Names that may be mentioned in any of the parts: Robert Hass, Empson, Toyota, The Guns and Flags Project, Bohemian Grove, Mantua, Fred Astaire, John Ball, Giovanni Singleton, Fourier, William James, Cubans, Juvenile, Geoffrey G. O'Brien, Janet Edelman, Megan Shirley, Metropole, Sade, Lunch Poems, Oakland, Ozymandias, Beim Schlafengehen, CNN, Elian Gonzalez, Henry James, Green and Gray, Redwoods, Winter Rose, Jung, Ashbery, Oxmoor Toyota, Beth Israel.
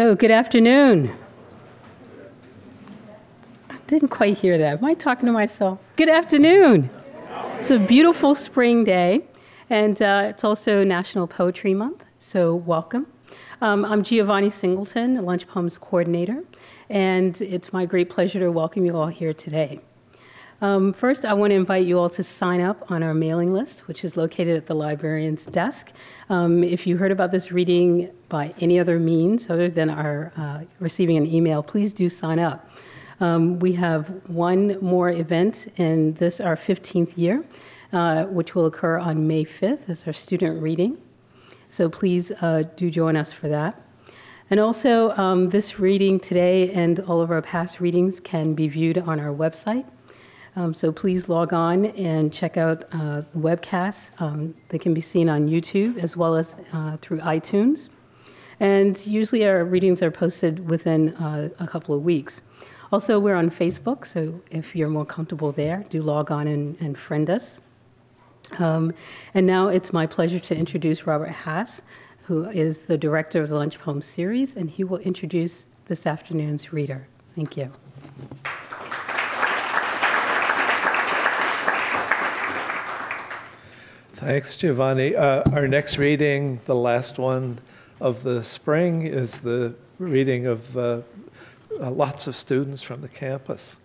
So, good afternoon. I didn't quite hear that. Am I talking to myself? Good afternoon. It's a beautiful spring day, and it's also National Poetry Month, so welcome. I'm Giovanni Singleton, the Lunch Poems coordinator, and it's my great pleasure to welcome you all here today. First, I want to invite you all to sign up on our mailing list, which is located at the librarian's desk. If you heard about this reading by any other means other than our receiving an email, please do sign up. We have one more event in this, our 15th year, which will occur on May 5th as our student reading. So please do join us for that. And also, this reading today and all of our past readings can be viewed on our website. So please log on and check out webcasts. They can be seen on YouTube as well as through iTunes. And usually our readings are posted within a couple of weeks. Also, we're on Facebook, so if you're more comfortable there, do log on and friend us. And now it's my pleasure to introduce Robert Hass, who is the director of the Lunch Poem series, and he will introduce this afternoon's reader. Thank you. Thanks, Giovanni. Our next reading, the last one of the spring, is the reading of lots of students from the campus.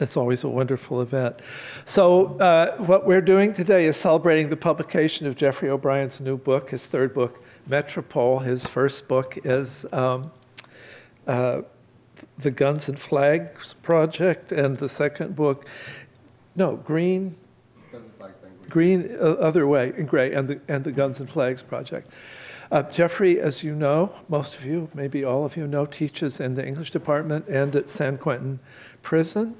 It's always a wonderful event. So what we're doing today is celebrating the publication of Geoffrey O'Brien's new book, his third book, Metropole. His first book is The Guns and Flags Project, and the second book, no, Green and Gray, and the Guns and Flags Project. Geoffrey, as you know, most of you, maybe all of you know, teaches in the English department and at San Quentin Prison.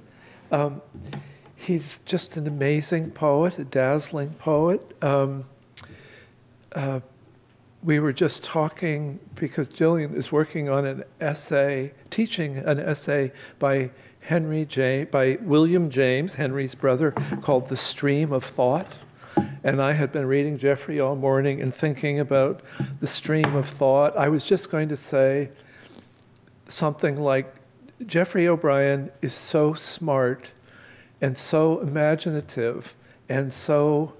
He's just an amazing poet, a dazzling poet. We were just talking because Jillian is working on an essay, teaching an essay by William James, Henry's brother, called The Stream of Thought. And I had been reading Geoffrey all morning and thinking about the stream of thought. I was just going to say something like, Geoffrey O'Brien is so smart and so imaginative and so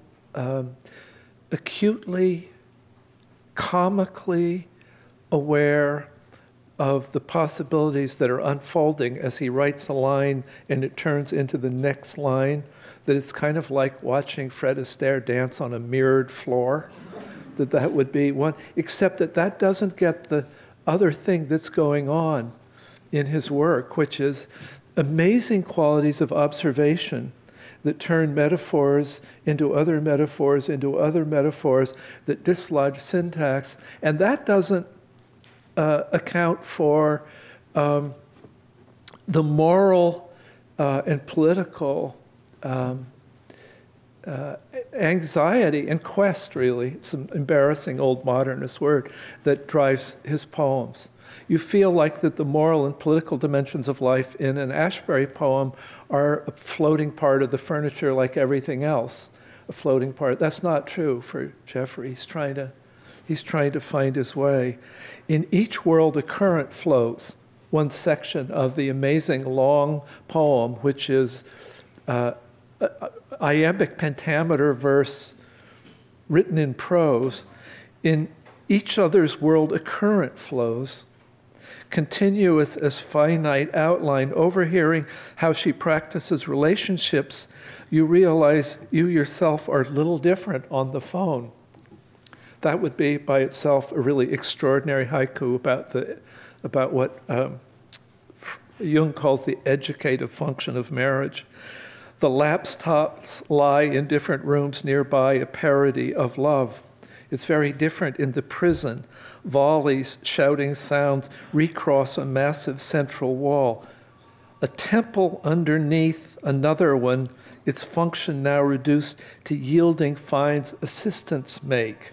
acutely, comically aware of the possibilities that are unfolding as he writes a line and it turns into the next line, that it's kind of like watching Fred Astaire dance on a mirrored floor, that would be one, except that doesn't get the other thing that's going on in his work, which is amazing qualities of observation that turn metaphors into other metaphors, into other metaphors, that dislodge syntax, and that doesn't account for the moral and political anxiety and quest, really, it's an embarrassing old modernist word, that drives his poems. You feel like that the moral and political dimensions of life in an Ashbery poem are a floating part of the furniture like everything else, a floating part. That's not true for Geoffrey. He's trying to find his way. In each world, a current flows. One section of the amazing long poem, which is iambic pentameter verse written in prose. In each other's world, a current flows, continuous as finite outline. Overhearing how she practices relationships, you realize you yourself are little different on the phone. That would be, by itself, a really extraordinary haiku about what Jung calls the educative function of marriage. The laptops lie in different rooms nearby, a parody of love. It's very different in the prison. Volleys, shouting sounds recross a massive central wall. A temple underneath another one, its function now reduced to yielding fines assistants make.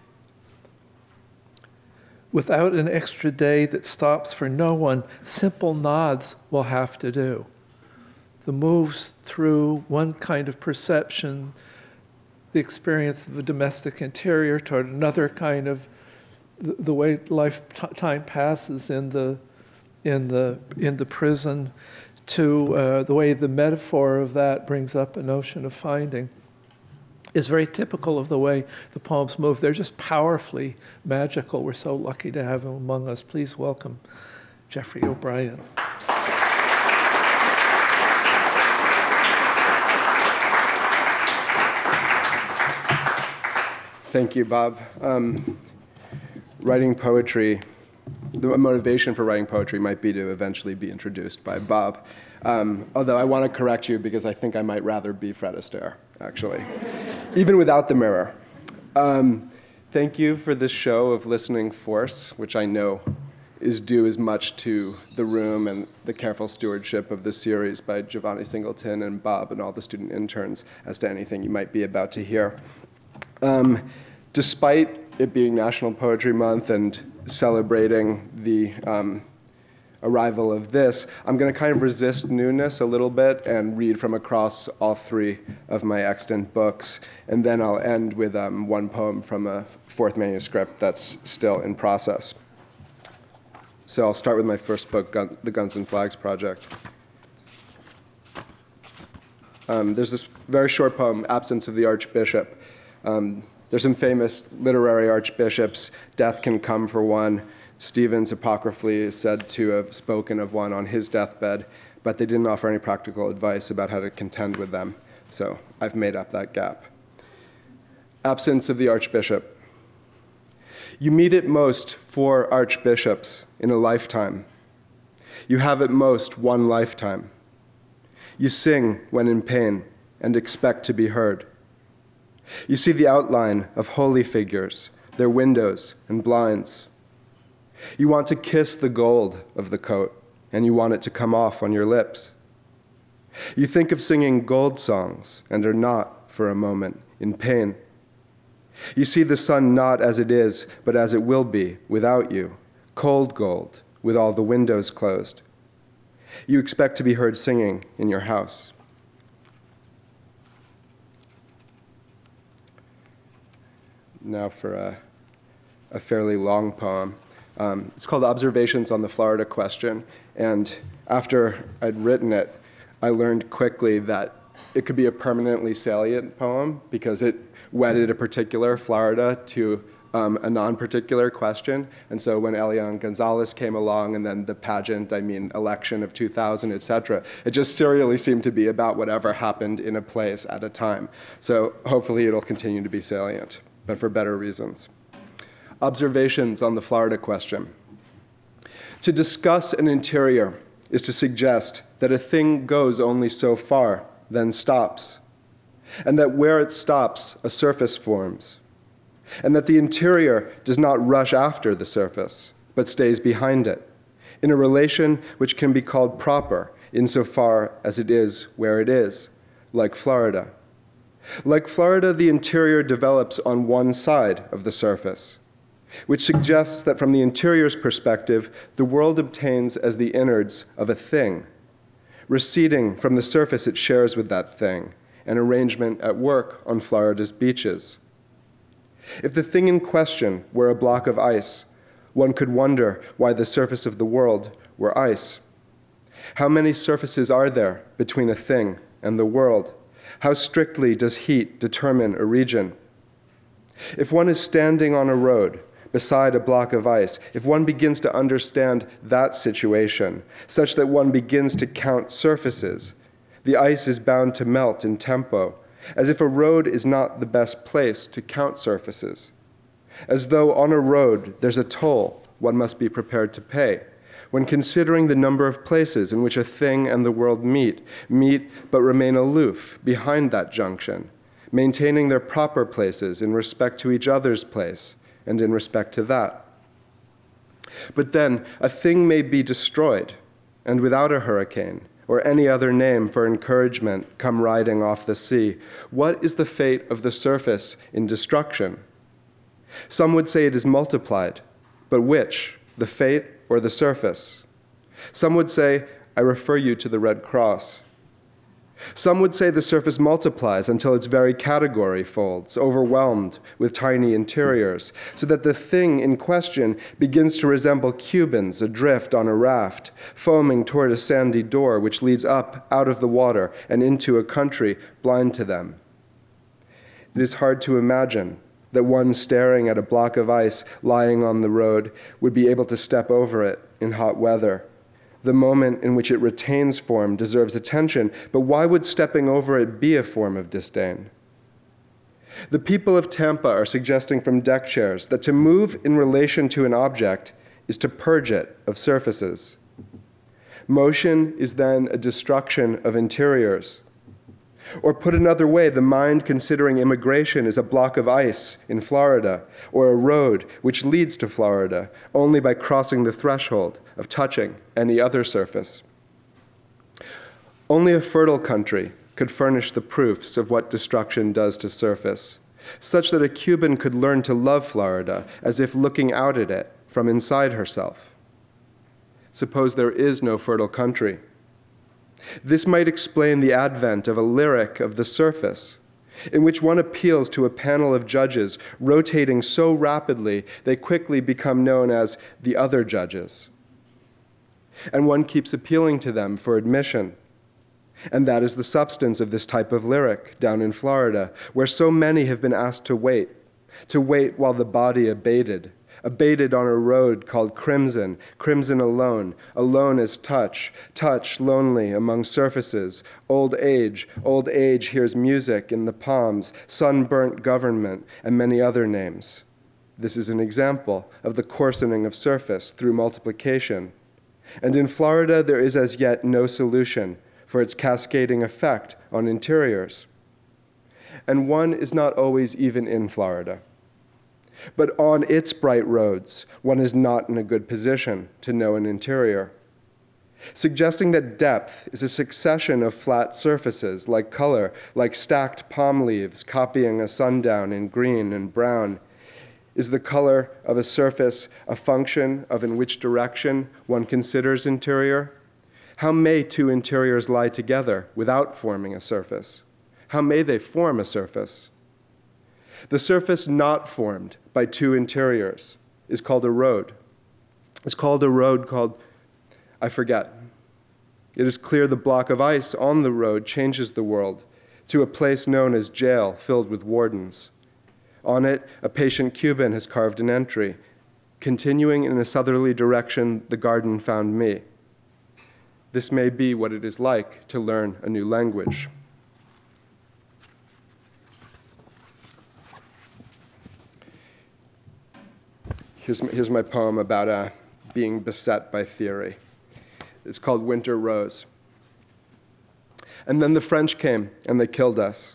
Without an extra day that stops for no one, simple nods will have to do. The moves through one kind of perception, the experience of the domestic interior toward another kind of the way lifetime passes in the prison, to the way the metaphor of that brings up a notion of finding, is very typical of the way the poems move. They're just powerfully magical. We're so lucky to have him among us. Please welcome Geoffrey O'Brien. Thank you, Bob. Writing poetry, the motivation for writing poetry might be to eventually be introduced by Bob. Although I want to correct you, because I think I might rather be Fred Astaire, actually, even without the mirror. Thank you for this show of listening force, which I know is due as much to the room and the careful stewardship of the series by Giovanni Singleton and Bob and all the student interns as to anything you might be about to hear. Despite it being National Poetry Month and celebrating the arrival of this, I'm going to kind of resist newness a little bit and read from across all three of my extant books. And then I'll end with one poem from a fourth manuscript that's still in process. So I'll start with my first book, The Guns and Flags Project. There's this very short poem, Absence of the Archbishop. There's some famous literary archbishops. Death can come for one. Stevens apocryphally is said to have spoken of one on his deathbed, but they didn't offer any practical advice about how to contend with them. So I've made up that gap. Absence of the Archbishop. You meet at most 4 archbishops in a lifetime. You have at most 1 lifetime. You sing when in pain and expect to be heard. You see the outline of holy figures, their windows and blinds. You want to kiss the gold of the coat, and you want it to come off on your lips. You think of singing gold songs and are not, for a moment, in pain. You see the sun not as it is, but as it will be without you, cold gold, with all the windows closed. You expect to be heard singing in your house. Now for a fairly long poem. It's called Observations on the Florida Question. And after I'd written it, I learned quickly that it could be a permanently salient poem because it wedded a particular Florida to a non-particular question. And so when Elian Gonzalez came along, and then the pageant, I mean election of 2000, et cetera, it just serially seemed to be about whatever happened in a place at a time. So hopefully it'll continue to be salient, but for better reasons. Observations on the Florida Question. To discuss an interior is to suggest that a thing goes only so far, then stops, and that where it stops, a surface forms, and that the interior does not rush after the surface, but stays behind it, in a relation which can be called proper insofar as it is where it is, like Florida. Like Florida, the interior develops on one side of the surface, which suggests that from the interior's perspective, the world obtains as the innards of a thing, receding from the surface it shares with that thing, an arrangement at work on Florida's beaches. If the thing in question were a block of ice, one could wonder why the surface of the world were ice. How many surfaces are there between a thing and the world? How strictly does heat determine a region? If one is standing on a road beside a block of ice, if one begins to understand that situation, such that one begins to count surfaces, the ice is bound to melt in tempo, as if a road is not the best place to count surfaces. As though on a road there's a toll one must be prepared to pay, when considering the number of places in which a thing and the world meet but remain aloof behind that junction, maintaining their proper places in respect to each other's place and in respect to that. But then, a thing may be destroyed, and without a hurricane or any other name for encouragement come riding off the sea. What is the fate of the surface in destruction? Some would say it is multiplied, but which, the fate or the surface? Some would say, I refer you to the Red Cross. Some would say the surface multiplies until its very category folds, overwhelmed with tiny interiors, so that the thing in question begins to resemble Cubans adrift on a raft, foaming toward a sandy door which leads up out of the water and into a country blind to them. It is hard to imagine that one staring at a block of ice lying on the road would be able to step over it in hot weather. The moment in which it retains form deserves attention, but why would stepping over it be a form of disdain? The people of Tampa are suggesting from deck chairs that to move in relation to an object is to purge it of surfaces. Motion is then a destruction of interiors. Or put another way, the mind considering immigration is a block of ice in Florida, or a road which leads to Florida only by crossing the threshold of touching any other surface. Only a fertile country could furnish the proofs of what destruction does to surface, such that a Cuban could learn to love Florida as if looking out at it from inside herself. Suppose there is no fertile country. This might explain the advent of a lyric of the surface, in which one appeals to a panel of judges rotating so rapidly they quickly become known as the other judges. And one keeps appealing to them for admission. And that is the substance of this type of lyric down in Florida, where so many have been asked to wait while the body abated. Abated on a road called crimson, crimson alone, alone as touch, touch lonely among surfaces, old age hears music in the palms, sunburnt government, and many other names. This is an example of the coarsening of surface through multiplication. And in Florida, there is as yet no solution for its cascading effect on interiors. And one is not always even in Florida. But on its bright roads, one is not in a good position to know an interior. Suggesting that depth is a succession of flat surfaces, like color, like stacked palm leaves copying a sundown in green and brown, is the color of a surface a function of in which direction one considers interior? How may two interiors lie together without forming a surface? How may they form a surface? The surface not formed by two interiors is called a road. It's called a road called, I forget. It is clear the block of ice on the road changes the world to a place known as jail filled with wardens. On it, a patient Cuban has carved an entry. Continuing in a southerly direction, the garden found me. This may be what it is like to learn a new language. Here's my poem about being beset by theory. It's called Winter Rose. And then the French came, and they killed us.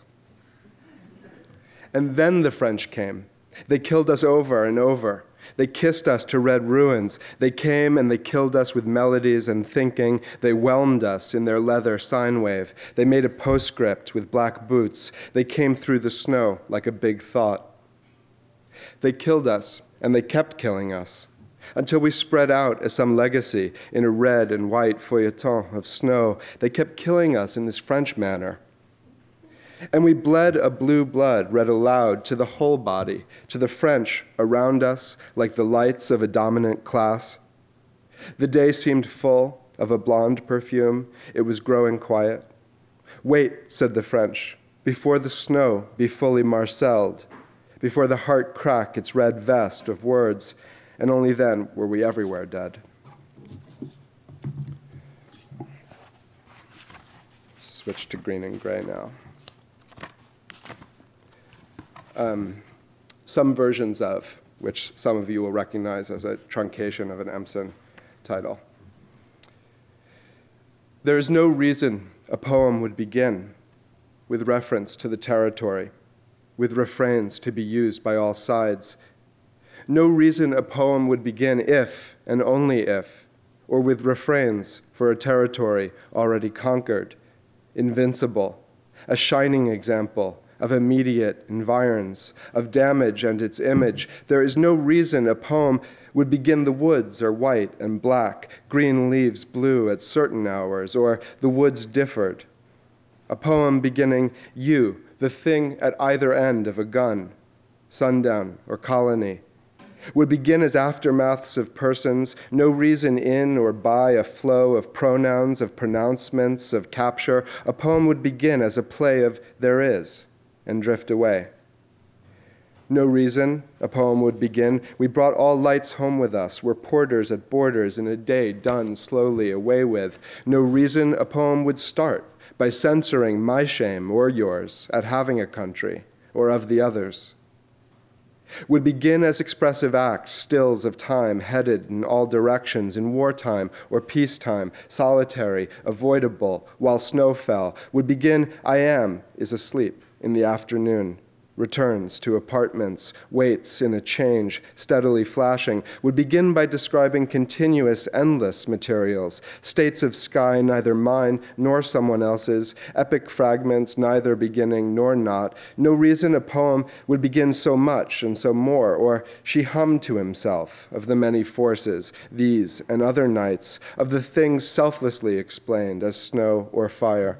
And then the French came. They killed us over and over. They kissed us to red ruins. They came and they killed us with melodies and thinking. They whelmed us in their leather sine wave. They made a postscript with black boots. They came through the snow like a big thought. They killed us. And they kept killing us, until we spread out as some legacy in a red and white feuilleton of snow. They kept killing us in this French manner. And we bled a blue blood read aloud to the whole body, to the French around us, like the lights of a dominant class. The day seemed full of a blonde perfume. It was growing quiet. Wait, said the French, before the snow be fully marcelled, before the heart crack its red vest of words, and only then were we everywhere dead. Switch to Green and Gray now. Some versions of, which some of you will recognize as a truncation of an Empson title. There is no reason a poem would begin with reference to the territory, with refrains to be used by all sides. No reason a poem would begin if, and only if, or with refrains for a territory already conquered, invincible, a shining example of immediate environs, of damage and its image. There is no reason a poem would begin the woods are white and black, green leaves blue at certain hours, or the woods differed. a poem beginning, "You, the thing at either end of a gun, sundown or colony," would begin as aftermaths of persons, no reason in or by a flow of pronouns, of pronouncements, of capture. A poem would begin as a play of "there is" and drift away. No reason, a poem would begin. We brought all lights home with us. We're porters at borders in a day done slowly away with. No reason, a poem would start by censoring my shame or yours at having a country or of the others. Would begin as expressive acts, stills of time headed in all directions in wartime or peacetime, solitary, avoidable, while snow fell. Would begin, "I am is asleep in the afternoon, returns to apartments, waits in a change, steadily flashing." Would begin by describing continuous, endless materials, states of sky neither mine nor someone else's, epic fragments neither beginning nor not. No reason, a poem would begin so much and so more, or "she hummed to himself of the many forces, these and other nights, of the things selflessly explained as snow or fire."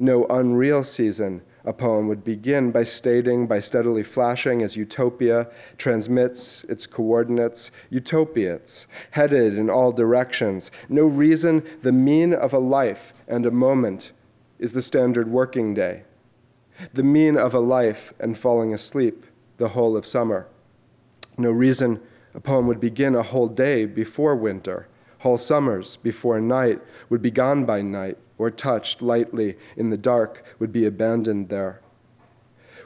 No unreal season, a poem would begin by stating, by steadily flashing as utopia transmits its coordinates, utopiates, headed in all directions. No reason, the mean of a life and a moment is the standard working day. The mean of a life and falling asleep, the whole of summer. No reason, a poem would begin a whole day before winter. Whole summers before night would be gone by night, or touched lightly in the dark, would be abandoned there.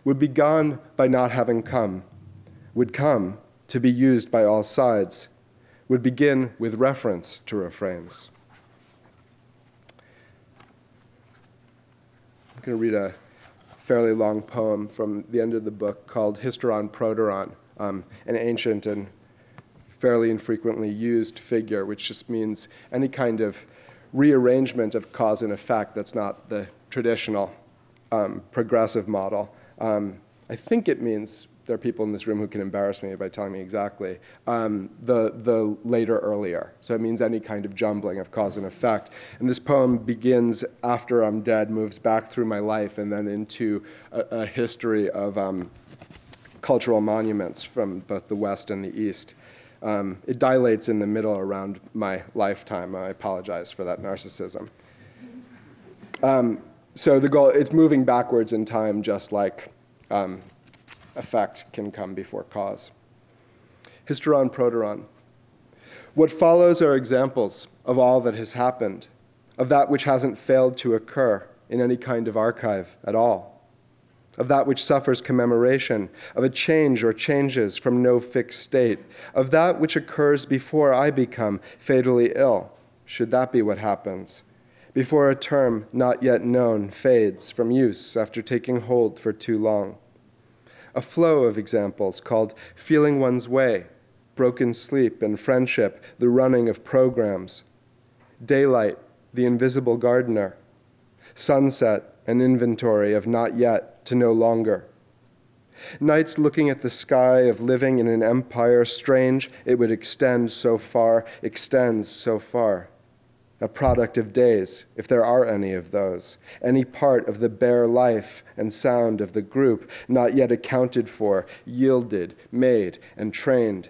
Would be gone by not having come, would come to be used by all sides, would begin with reference to refrains. I'm going to read a fairly long poem from the end of the book called Hysteron Proteron, an ancient and fairly infrequently used figure, which just means any kind of rearrangement of cause and effect that's not the traditional progressive model. I think it means, there are people in this room who can embarrass me by telling me exactly, the later earlier. So it means any kind of jumbling of cause and effect. And this poem begins after I'm dead, moves back through my life, and then into a history of cultural monuments from both the West and the East. It dilates in the middle around my lifetime. I apologize for that narcissism. So the goal, it's moving backwards in time, just like effect can come before cause. Hysteron Proteron. What follows are examples of all that has happened, of that which hasn't failed to occur in any kind of archive at all, of that which suffers commemoration, of a change or changes from no fixed state, of that which occurs before I become fatally ill, should that be what happens, before a term not yet known fades from use after taking hold for too long. A flow of examples called feeling one's way, broken sleep and friendship, the running of programs, daylight, the invisible gardener, sunset, an inventory of not yet to no longer. Nights looking at the sky of living in an empire strange, it would extend so far, extends so far. A product of days, if there are any of those, any part of the bare life and sound of the group, not yet accounted for, yielded, made, and trained.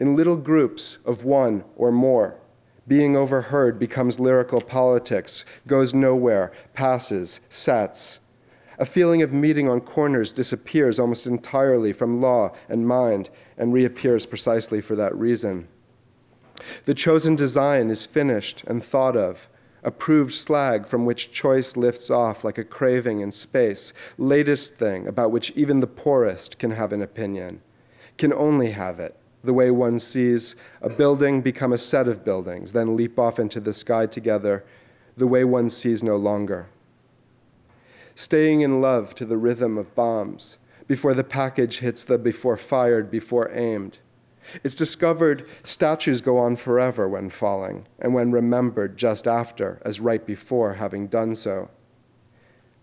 In little groups of one or more, being overheard becomes lyrical politics, goes nowhere, passes, sets. A feeling of meeting on corners disappears almost entirely from law and mind and reappears precisely for that reason. The chosen design is finished and thought of, approved slag from which choice lifts off like a craving in space, latest thing about which even the poorest can have an opinion, can only have it. The way one sees a building become a set of buildings, then leap off into the sky together, the way one sees no longer. Staying in love to the rhythm of bombs, before the package hits the before fired, before aimed. It's discovered statues go on forever when falling, and when remembered just after, as right before having done so.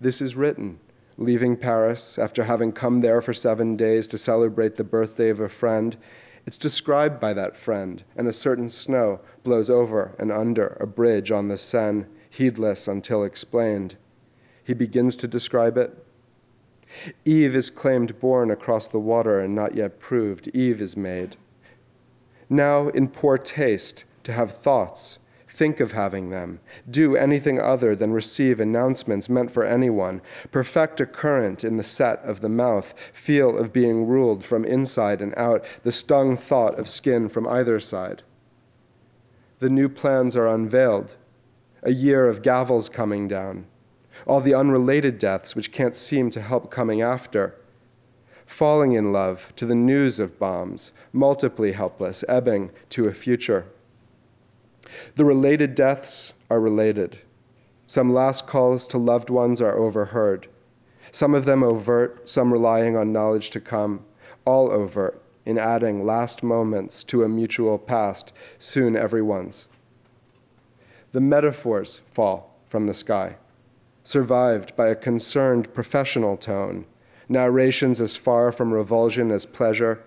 This is written, leaving Paris after having come there for 7 days to celebrate the birthday of a friend. It's described by that friend, and a certain snow blows over and under a bridge on the Seine, heedless until explained. he begins to describe it. Eve is claimed born across the water and not yet proved. Eve is made. Now, in poor taste, to have thoughts, think of having them, do anything other than receive announcements meant for anyone, perfect a current in the set of the mouth, feel of being ruled from inside and out, the stung thought of skin from either side. The new plans are unveiled, a year of gavels coming down, all the unrelated deaths which can't seem to help coming after. Falling in love to the news of bombs, multiply helpless, ebbing to a future. The related deaths are related. Some last calls to loved ones are overheard. Some of them overt, some relying on knowledge to come, all overt in adding last moments to a mutual past, soon everyone's. The metaphors fall from the sky, survived by a concerned professional tone, narrations as far from revulsion as pleasure.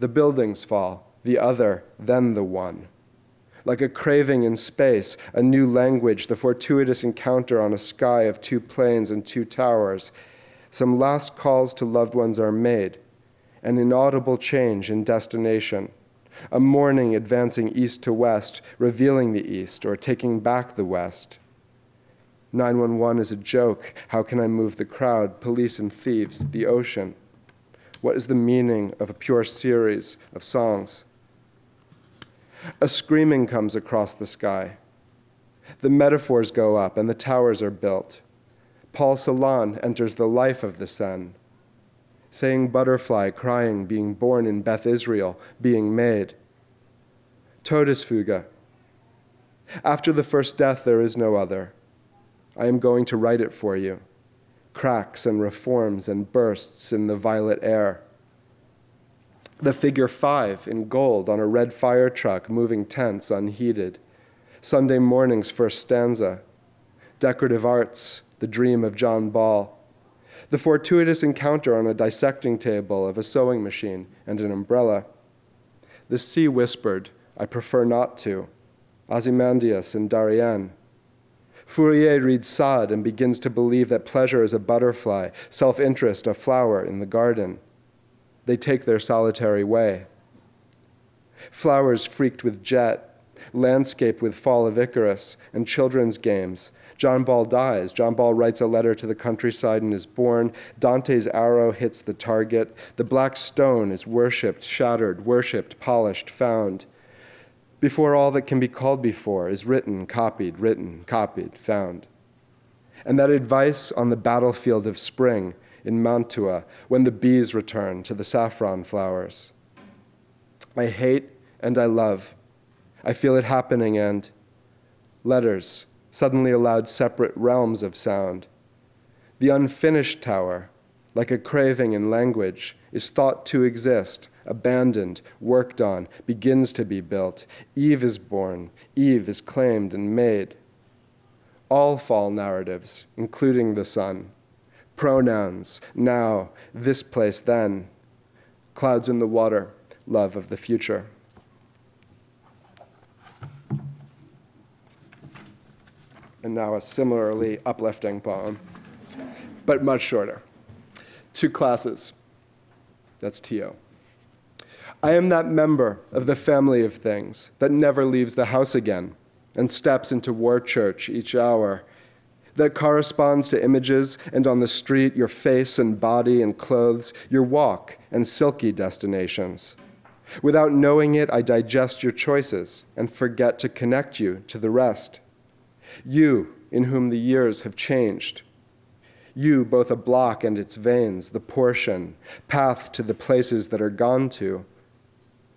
The buildings fall, the other, then the one. Like a craving in space, a new language, the fortuitous encounter on a sky of two planes and two towers. Some last calls to loved ones are made, an inaudible change in destination, a morning advancing east to west, revealing the east or taking back the west. 911 is a joke. How can I move the crowd? Police and thieves, the ocean. What is the meaning of a pure series of songs? A screaming comes across the sky. The metaphors go up and the towers are built. Paul Celan enters the life of the sun, saying butterfly, crying, being born in Beth Israel, being made. Todesfuga. After the first death, there is no other. I am going to write it for you. Cracks and reforms and bursts in the violet air. The figure 5 in gold on a red fire truck, moving tents unheeded. Sunday morning's first stanza. Decorative arts, the dream of John Ball. The fortuitous encounter on a dissecting table of a sewing machine and an umbrella. The sea whispered, I prefer not to. Ozymandias and Darien. Fourier reads Sade and begins to believe that pleasure is a butterfly, self-interest a flower in the garden. They take their solitary way. Flowers freaked with jet, landscape with fall of Icarus, and children's games. John Ball dies. John Ball writes a letter to the countryside and is born. Dante's arrow hits the target. The black stone is worshipped, shattered, worshipped, polished, found. Before all that can be called before is written, copied, found. And that advice on the battlefield of spring in Mantua when the bees return to the saffron flowers. I hate and I love. I feel it happening and letters suddenly allowed separate realms of sound. The unfinished tower, like a craving in language, is thought to exist, abandoned, worked on, begins to be built. Eve is born. Eve is claimed and made. All fall narratives, including the sun. Pronouns, now, this place, then. Clouds in the water, love of the future. And now a similarly uplifting poem, but much shorter. Two classes. That's T.O. I am that member of the family of things that never leaves the house again and steps into war church each hour, that corresponds to images and on the street, your face and body and clothes, your walk and silky destinations. Without knowing it, I digest your choices and forget to connect you to the rest. You, in whom the years have changed. You, both a block and its veins, the portion, path to the places that are gone to.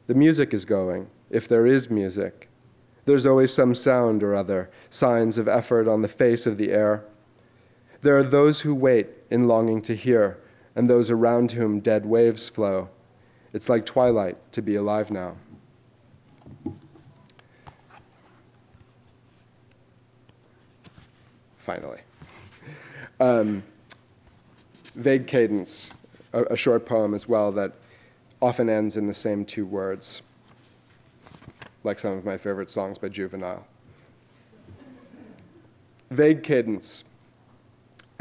The music is going, if there is music. There's always some sound or other, signs of effort on the face of the air. There are those who wait in longing to hear, and those around whom dead waves flow. It's like twilight to be alive now. Finally. Vague Cadence, a short poem as well that often ends in the same two words, like some of my favorite songs by Juvenile. Vague cadence,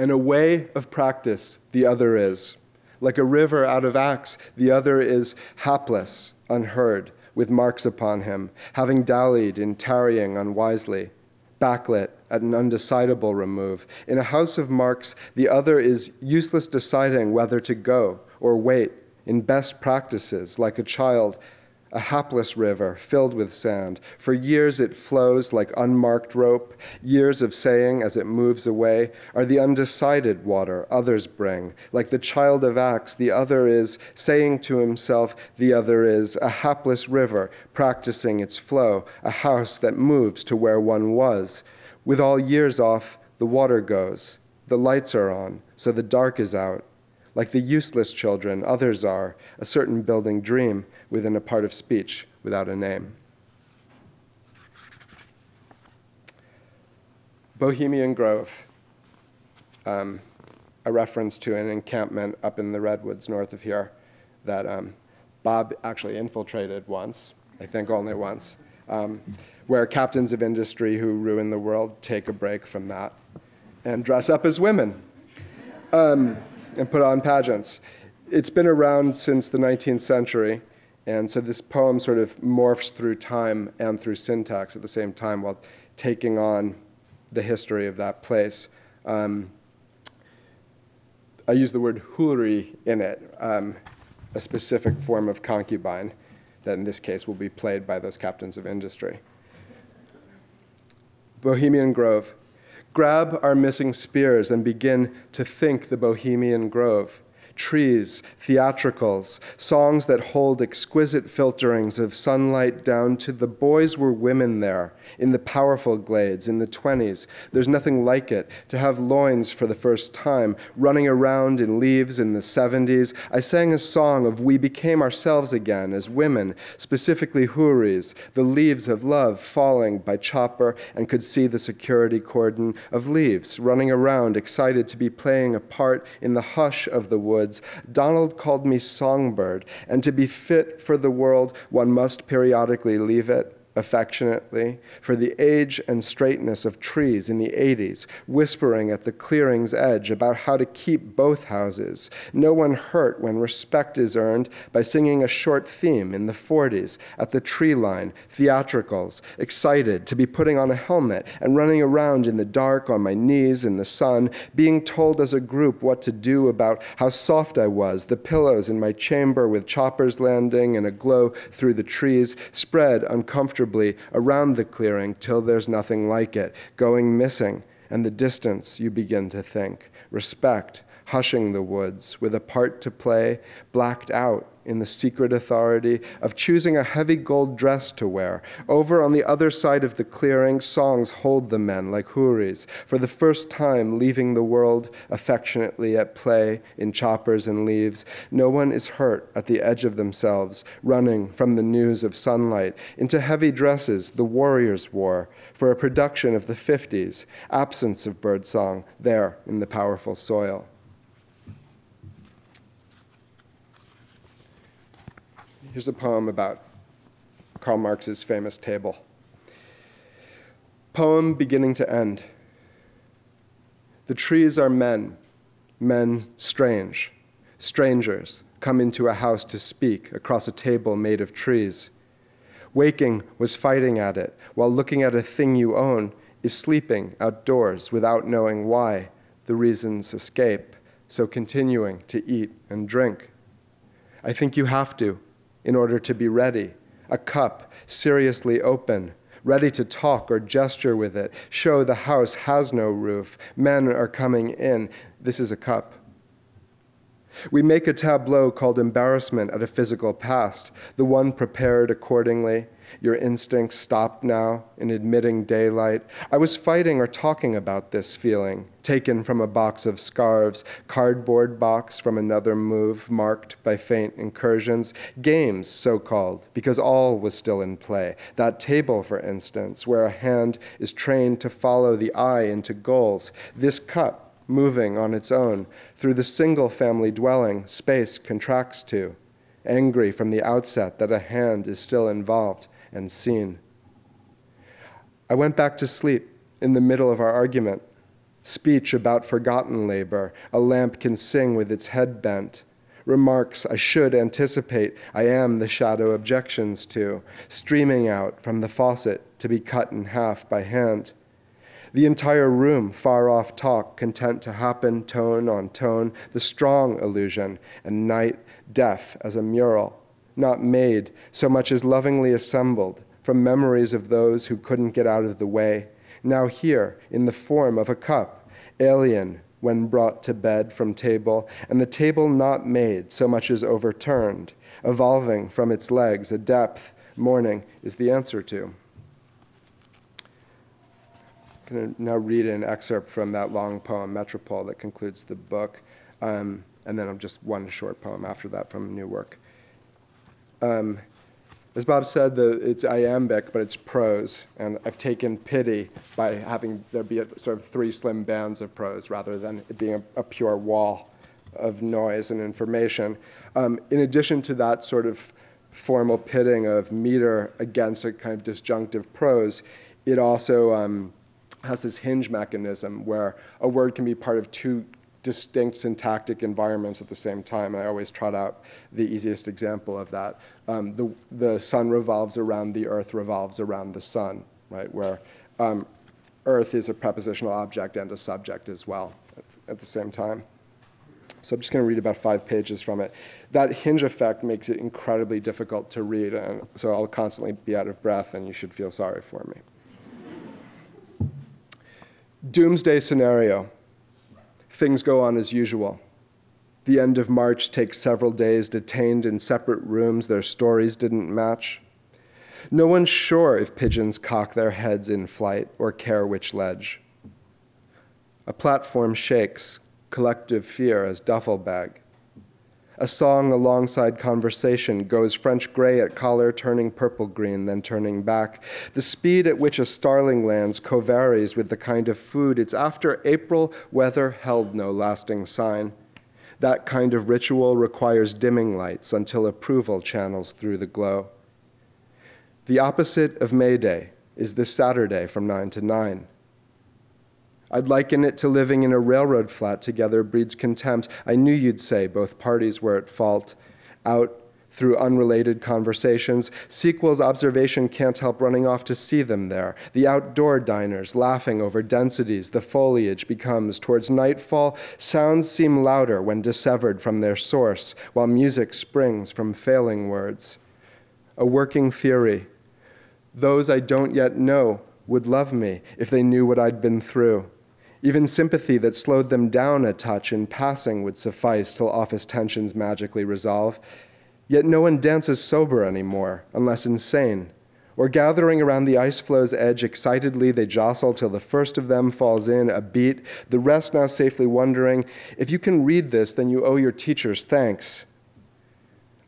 and a way of practice, the other is. Like a river out of Acts, the other is hapless, unheard, with marks upon him, having dallied in tarrying unwisely, backlit at an undecidable remove. In a house of marks, the other is useless deciding whether to go or wait, in best practices, like a child, a hapless river filled with sand. For years it flows like unmarked rope. Years of saying as it moves away are the undecided water others bring. Like the child of Acts, the other is saying to himself, the other is a hapless river practicing its flow, a house that moves to where one was. With all years off, the water goes. The lights are on, so the dark is out. Like the useless children, others are, a certain building dream within a part of speech without a name. Bohemian Grove, a reference to an encampment up in the Redwoods north of here that Bob actually infiltrated once, I think only once, where captains of industry who ruin the world take a break from that and dress up as women. And put on pageants. It's been around since the 19th century, and so this poem sort of morphs through time and through syntax at the same time while taking on the history of that place. I use the word houri in it, a specific form of concubine that in this case will be played by those captains of industry. Bohemian Grove. Grab our missing spears and begin to think the Bohemian Grove. Trees, theatricals, songs that hold exquisite filterings of sunlight down to the boys were women there, in the powerful glades, in the 20s. There's nothing like it, to have loins for the first time, running around in leaves in the 70s. I sang a song of we became ourselves again as women, specifically houris, the leaves of love falling by chopper, and could see the security cordon of leaves, running around, excited to be playing a part in the hush of the woods. Donald called me songbird, and to be fit for the world, one must periodically leave it, affectionately, for the age and straightness of trees in the 80s, whispering at the clearing's edge about how to keep both houses. No one hurt when respect is earned by singing a short theme in the 40s, at the tree line, theatricals, excited to be putting on a helmet and running around in the dark on my knees in the sun, being told as a group what to do about how soft I was, the pillows in my chamber with choppers landing and a glow through the trees, spread uncomfortably around the clearing till there's nothing like it, going missing, and the distance you begin to think. Respect, hushing the woods with a part to play, blacked out in the secret authority of choosing a heavy gold dress to wear. Over on the other side of the clearing, songs hold the men like houris, for the first time leaving the world affectionately at play in choppers and leaves. No one is hurt at the edge of themselves, running from the news of sunlight into heavy dresses the warriors wore for a production of the 50s, absence of birdsong there in the powerful soil. Here's a poem about Karl Marx's famous table. Poem beginning to end. The trees are men, men strange. Strangers come into a house to speak across a table made of trees. Waking was fighting at it, while looking at a thing you own is sleeping outdoors without knowing why. The reasons escape, so continuing to eat and drink. I think you have to, in order to be ready, a cup seriously open, ready to talk or gesture with it, show the house has no roof, men are coming in, this is a cup. We make a tableau called embarrassment at a physical past, the one prepared accordingly. Your instincts stopped now in admitting daylight. I was fighting or talking about this feeling, taken from a box of scarves, cardboard box from another move marked by faint incursions, games so-called, because all was still in play. That table, for instance, where a hand is trained to follow the eye into goals. This cup, moving on its own, through the single-family dwelling, space contracts to, angry from the outset that a hand is still involved and seen. I went back to sleep in the middle of our argument. Speech about forgotten labor. A lamp can sing with its head bent. Remarks I should anticipate, I am the shadow objections to, streaming out from the faucet to be cut in half by hand. The entire room, far off talk, content to happen, tone on tone, the strong illusion, and night deaf as a mural, not made, so much as lovingly assembled from memories of those who couldn't get out of the way, now here in the form of a cup, alien, when brought to bed from table, and the table not made so much as overturned, evolving from its legs a depth mourning is the answer to. I'm going to now read an excerpt from that long poem, Metropole, that concludes the book, and then just one short poem after that from new work. As Bob said, it's iambic, but it's prose, and I've taken pity by having there be sort of three slim bands of prose rather than it being a pure wall of noise and information. In addition to that sort of formal pitting of meter against a kind of disjunctive prose, it also has this hinge mechanism where a word can be part of two distinct syntactic environments at the same time. I always trot out the easiest example of that. The sun revolves around the earth revolves around the sun, right? Where earth is a prepositional object and a subject as well at the same time. So I'm just going to read about 5 pages from it. That hinge effect makes it incredibly difficult to read, and so I'll constantly be out of breath, and you should feel sorry for me. Doomsday scenario. Things go on as usual. The end of March takes several days, detained in separate rooms, their stories didn't match. No one's sure if pigeons cock their heads in flight or care which ledge. A platform shakes, collective fear as duffel bag. A song alongside conversation goes French gray at collar, turning purple-green, then turning back. The speed at which a starling lands co-varies with the kind of food. It's after April, weather held no lasting sign. That kind of ritual requires dimming lights until approval channels through the glow. The opposite of May Day is this Saturday from 9 to 9. I'd liken it to living in a railroad flat together breeds contempt. I knew you'd say both parties were at fault. Out through unrelated conversations, sequel's observation can't help running off to see them there. The outdoor diners laughing over densities the foliage becomes. Towards nightfall, sounds seem louder when dissevered from their source, while music springs from failing words. A working theory. Those I don't yet know would love me if they knew what I'd been through. Even sympathy that slowed them down a touch in passing would suffice till office tensions magically resolve. Yet no one dances sober anymore, unless insane. Or gathering around the ice flow's edge excitedly, they jostle till the first of them falls in a beat, the rest now safely wondering, if you can read this, then you owe your teachers thanks.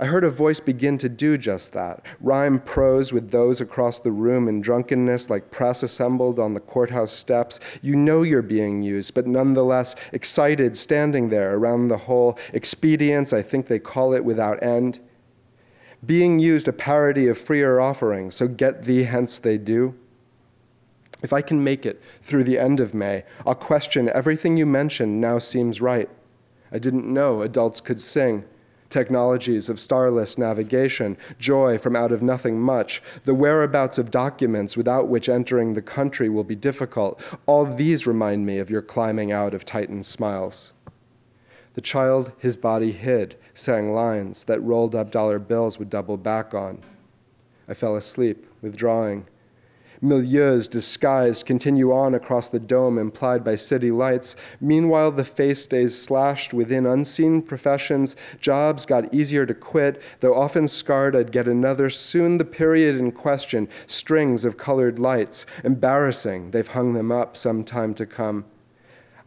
I heard a voice begin to do just that, rhyme prose with those across the room in drunkenness like press assembled on the courthouse steps. You know you're being used, but nonetheless excited, standing there around the whole expedience, I think they call it, without end. Being used, a parody of freer offerings, so get thee hence they do. If I can make it through the end of May, I'll question everything you mentioned now seems right. I didn't know adults could sing. Technologies of starless navigation, joy from out of nothing much, the whereabouts of documents without which entering the country will be difficult. All these remind me of your climbing out of Titan's smiles. The child his body hid sang lines that rolled up dollar bills would double back on. I fell asleep, withdrawing. Milieus disguised continue on across the dome implied by city lights. Meanwhile, the face stays slashed within unseen professions. Jobs got easier to quit, though often scarred I'd get another. Soon the period in question, strings of colored lights. Embarrassing, they've hung them up some time to come.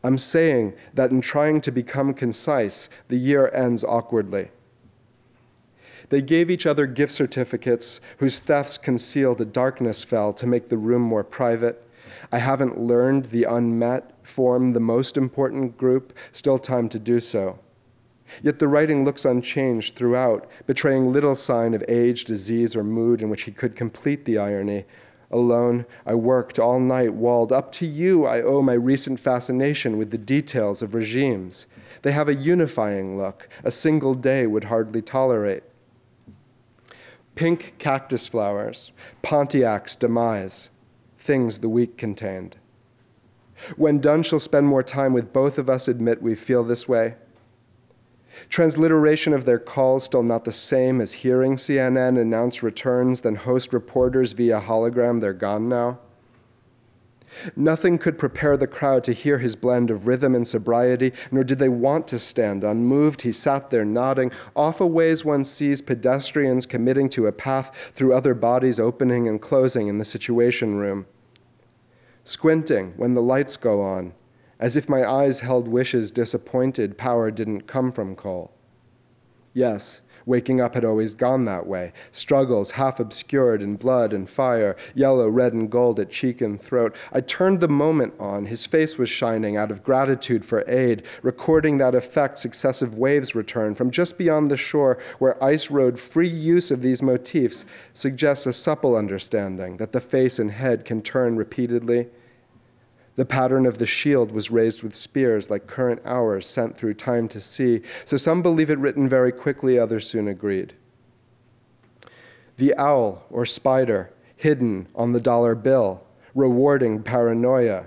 I'm saying that in trying to become concise, the year ends awkwardly. They gave each other gift certificates whose thefts concealed a darkness fell to make the room more private. I haven't learned the unmet form the most important group, still time to do so. Yet the writing looks unchanged throughout, betraying little sign of age, disease, or mood in which he could complete the irony. Alone, I worked all night, walled. Up to you, I owe my recent fascination with the details of regimes. They have a unifying look a single day would hardly tolerate. Pink cactus flowers, Pontiac's demise, things the week contained. When done, she'll spend more time with both of us, admit we feel this way. Transliteration of their calls still not the same as hearing CNN announce returns, then host reporters via hologram, they're gone now. Nothing could prepare the crowd to hear his blend of rhythm and sobriety, nor did they want to stand unmoved. He sat there nodding, off a ways one sees pedestrians committing to a path through other bodies opening and closing in the Situation Room. Squinting when the lights go on, as if my eyes held wishes disappointed power didn't come from coal. Yes, waking up had always gone that way, struggles half obscured in blood and fire, yellow, red, and gold at cheek and throat. I turned the moment on. His face was shining out of gratitude for aid, recording that effect successive waves return from just beyond the shore where ice road free use of these motifs suggests a supple understanding that the face and head can turn repeatedly. The pattern of the shield was raised with spears like current hours sent through time to sea, so some believe it written very quickly, others soon agreed. The owl or spider hidden on the dollar bill, rewarding paranoia,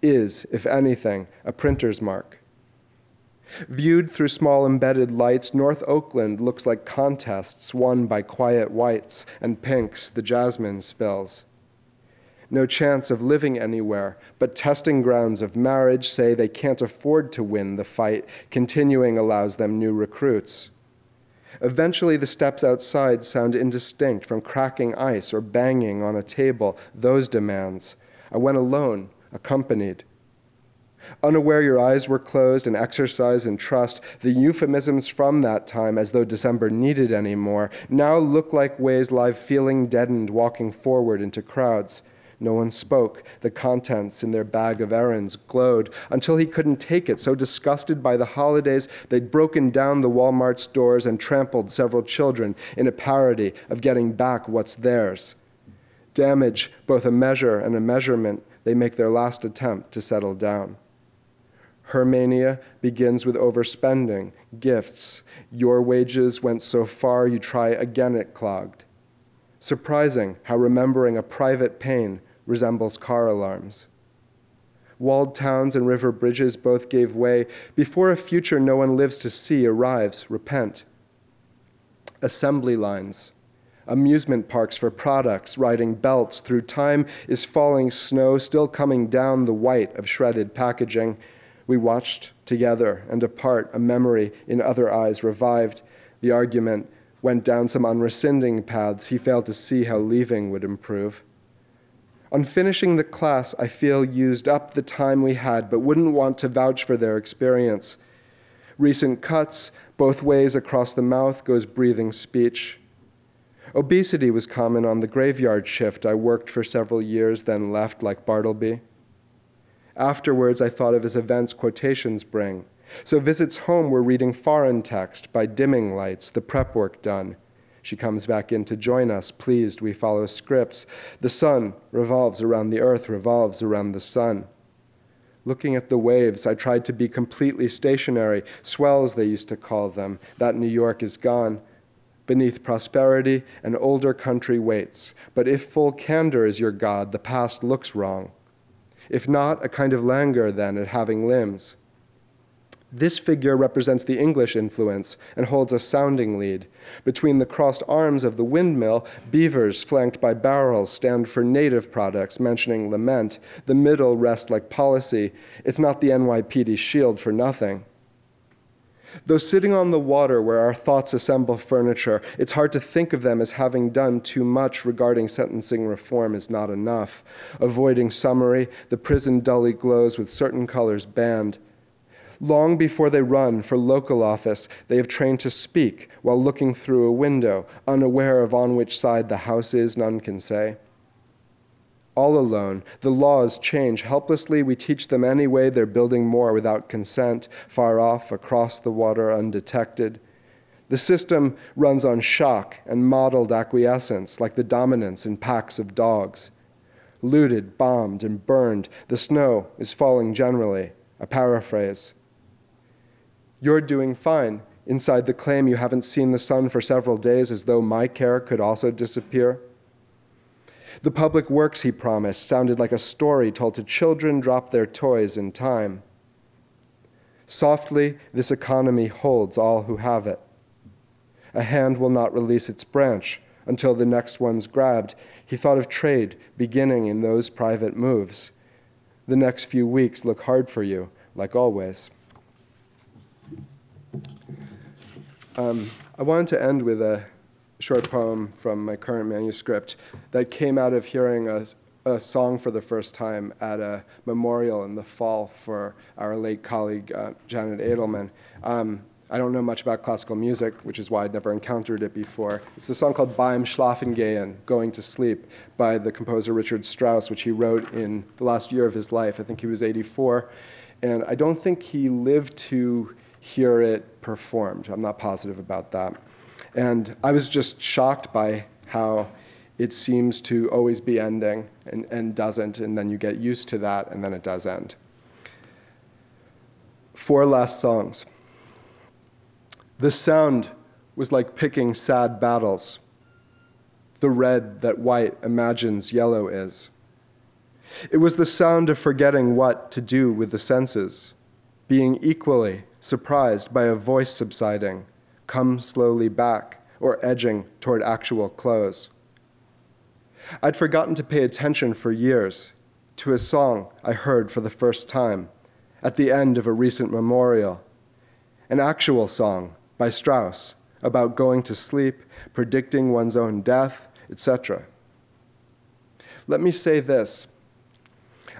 is, if anything, a printer's mark. Viewed through small embedded lights, North Oakland looks like contests won by quiet whites and pinks the jasmine spills. No chance of living anywhere, but testing grounds of marriage say they can't afford to win the fight. Continuing allows them new recruits. Eventually, the steps outside sound indistinct from cracking ice or banging on a table. Those demands. I went alone, accompanied. Unaware your eyes were closed and exercise and trust, the euphemisms from that time, as though December needed any more, now look like ways live feeling deadened, walking forward into crowds. No one spoke. The contents in their bag of errands glowed until he couldn't take it. So disgusted by the holidays, they'd broken down the Walmart's doors and trampled several children in a parody of getting back what's theirs. Damage, both a measure and a measurement, they make their last attempt to settle down. Her mania begins with overspending, gifts. Your wages went so far, you try again, it clogged. Surprising how remembering a private pain resembles car alarms. Walled towns and river bridges both gave way. Before a future no one lives to see arrives, repent. Assembly lines, amusement parks for products, riding belts through time is falling snow, still coming down the white of shredded packaging. We watched together and apart, a memory in other eyes revived. The argument went down some unrescinding paths. He failed to see how leaving would improve. On finishing the class, I feel used up the time we had, but wouldn't want to vouch for their experience. Recent cuts, both ways across the mouth goes breathing speech. Obesity was common on the graveyard shift I worked for several years, then left like Bartleby. Afterwards, I thought of his events quotations bring. So visits home were reading foreign text by dimming lights, the prep work done. She comes back in to join us, pleased we follow scripts. The sun revolves around the earth, revolves around the sun. Looking at the waves, I tried to be completely stationary, swells they used to call them. That New York is gone. Beneath prosperity, an older country waits. But if full candor is your god, the past looks wrong. If not, a kind of languor then at having limbs. This figure represents the English influence and holds a sounding lead. Between the crossed arms of the windmill, beavers flanked by barrels stand for native products, mentioning lament. The middle rests like policy. It's not the NYPD shield for nothing. Though sitting on the water where our thoughts assemble furniture, it's hard to think of them as having done too much regarding sentencing reform is not enough. Avoiding summary, the prison dully glows with certain colors banned. Long before they run for local office, they have trained to speak while looking through a window, unaware of on which side the house is, none can say. All alone, the laws change. Helplessly, we teach them anyway. They're building more without consent, far off, across the water, undetected. The system runs on shock and modeled acquiescence, like the dominance in packs of dogs. looted, bombed, and burned. The snow is falling generally, a paraphrase. You're doing fine. Inside the claim, you haven't seen the sun for several days, as though my care could also disappear. The public works he promised sounded like a story told to children drop their toys in time. Softly, this economy holds all who have it. A hand will not release its branch until the next one's grabbed. He thought of trade beginning in those private moves. The next few weeks look hard for you, like always. I wanted to end with a short poem from my current manuscript that came out of hearing a song for the first time at a memorial in the fall for our late colleague, Janet Edelman. I don't know much about classical music, which is why I'd never encountered it before. It's a song called Beim Schlafengehen, Going to Sleep, by the composer Richard Strauss, which he wrote in the last year of his life. I think he was 84. And I don't think he lived to hear it performed. I'm not positive about that. And I was just shocked by how it seems to always be ending and doesn't, and then you get used to that, and then it does end. Four last songs. The sound was like picking sad battles, the red that white imagines yellow is. It was the sound of forgetting what to do with the senses, being equally surprised by a voice subsiding, come slowly back, or edging toward actual close. I'd forgotten to pay attention for years to a song I heard for the first time at the end of a recent memorial, an actual song by Strauss, about going to sleep, predicting one's own death, etc. Let me say this.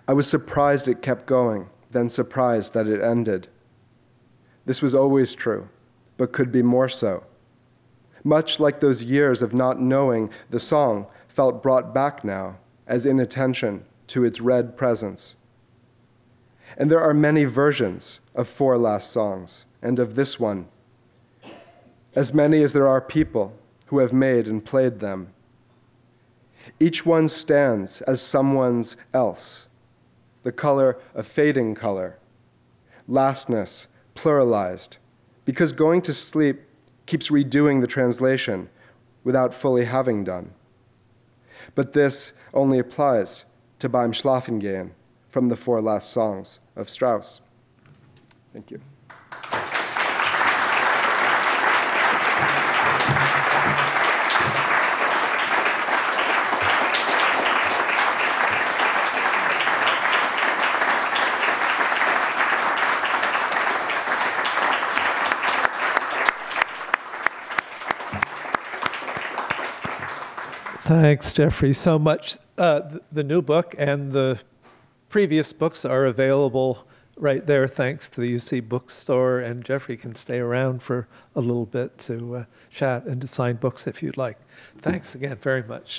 I was surprised it kept going, then surprised that it ended. This was always true, but could be more so. Much like those years of not knowing, the song felt brought back now as inattention to its red presence. And there are many versions of four last songs, and of this one, as many as there are people who have made and played them. Each one stands as someone's else, the color a fading color, lastness pluralized, because going to sleep keeps redoing the translation without fully having done. But this only applies to Beim Schlafengehen from the four last songs of Strauss. Thank you. Thanks, Geoffrey, so much. The new book and the previous books are available right there, thanks to the UC bookstore. And Geoffrey can stay around for a little bit to chat and to sign books if you'd like. Thanks again very much.